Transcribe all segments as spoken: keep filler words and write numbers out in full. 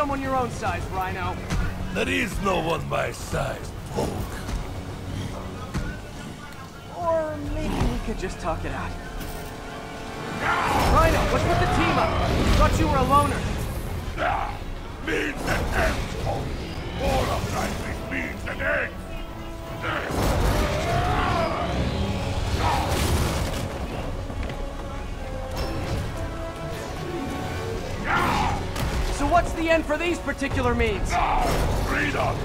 someone your own size, Rhino. There is no one my size, Hulk. Or maybe we could just talk it out. Rhino, let's put the team up. Thought you were a loner. Ah, means an end, Hulk. All of life means an end. So what's the end for these particular means? Ah, freedom!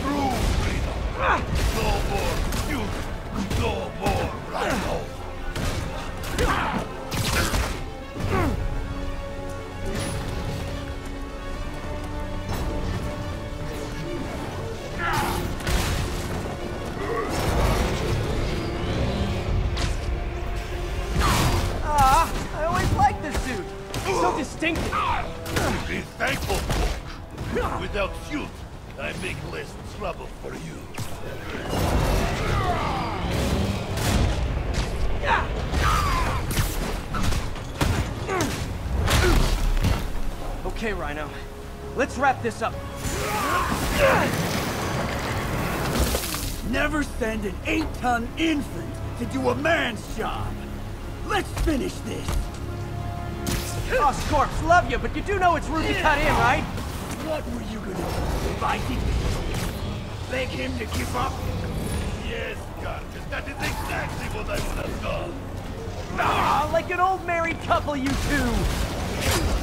True freedom! Ah. No more youth! No more Rhino! Ah. Okay, Rhino. Let's wrap this up. Never send an eight-ton infant to do a man's job. Let's finish this. Oh, Scorps, love you, but you do know it's rude to cut in, right? What were you gonna do if I didn't beg him to give up? Yes, Gargan, that is exactly what I would have done. Ah, like an old married couple, you two.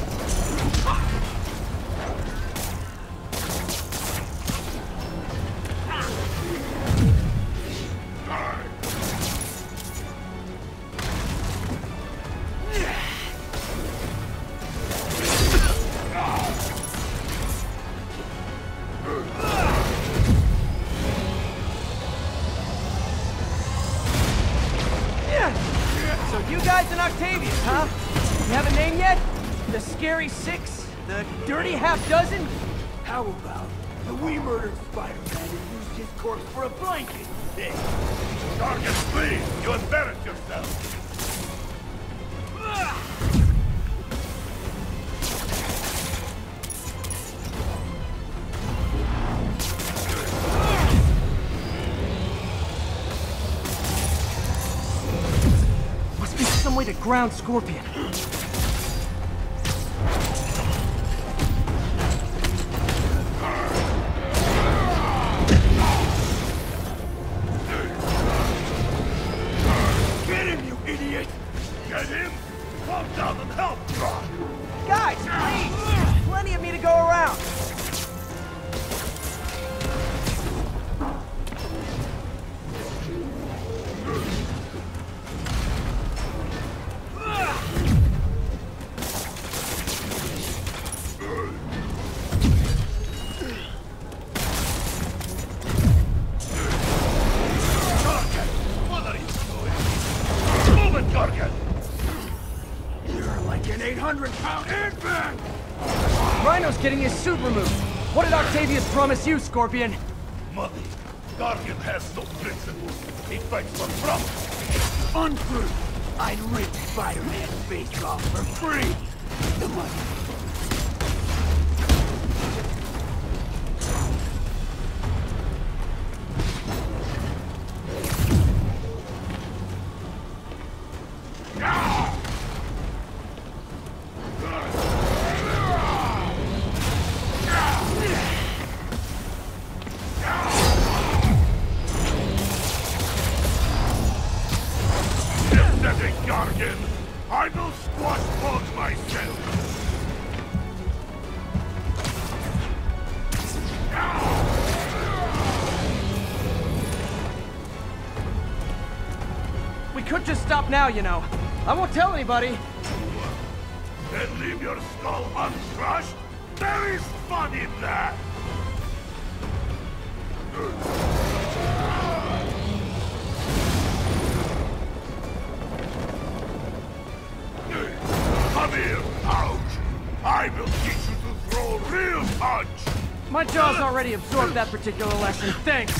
So you guys and Octavius, huh? You have a name yet? The Scary Six? The Dirty Half Dozen? How about the we murdered Spider-Man and used his corpse for a blanket? Hey. Gargan, please! You embarrass yourself! Must be some way to ground Scorpion. Rhino's getting his suit removed. What did Octavius promise you, Scorpion? Mother, Gargan has no principles. He fights for profit. Untrue. I'd rip Spider-Man's face off for free. The money. Could just stop now, you know. I won't tell anybody. Then leave your skull uncrushed? There is fun in that! Come here, ouch! I will teach you to throw real punch! My jaw's already absorbed that particular lesson, thanks!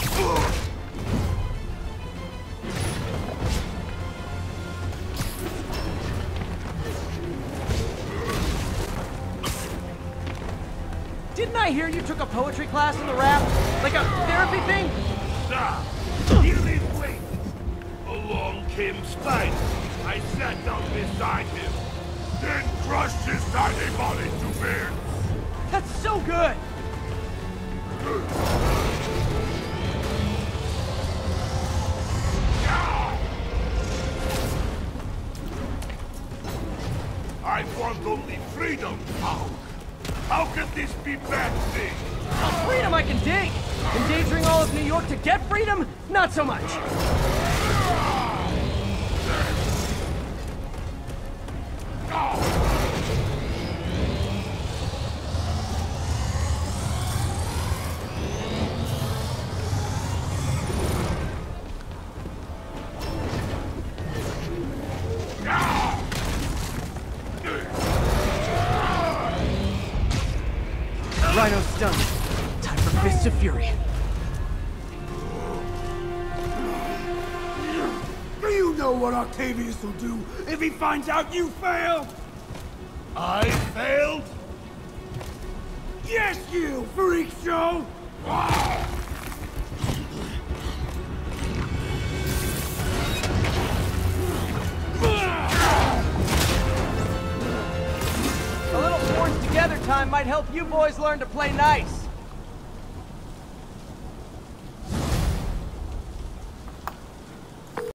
I hear you took a poetry class in the raft? Like a therapy thing? Nah, here it waits. Along came Spider. I sat down beside him, then crushed his tiny body to bits. That's so good! I want only freedom, Hulk. How can this be bad thing? Well, freedom I can dig. Endangering all of New York to get freedom? Not so much. Rhino's done. Time for Fists of Fury. Do you know what Octavius will do if he finds out you failed? I failed? Yes, you freak show! A little force together time might help you boys learn to play nice.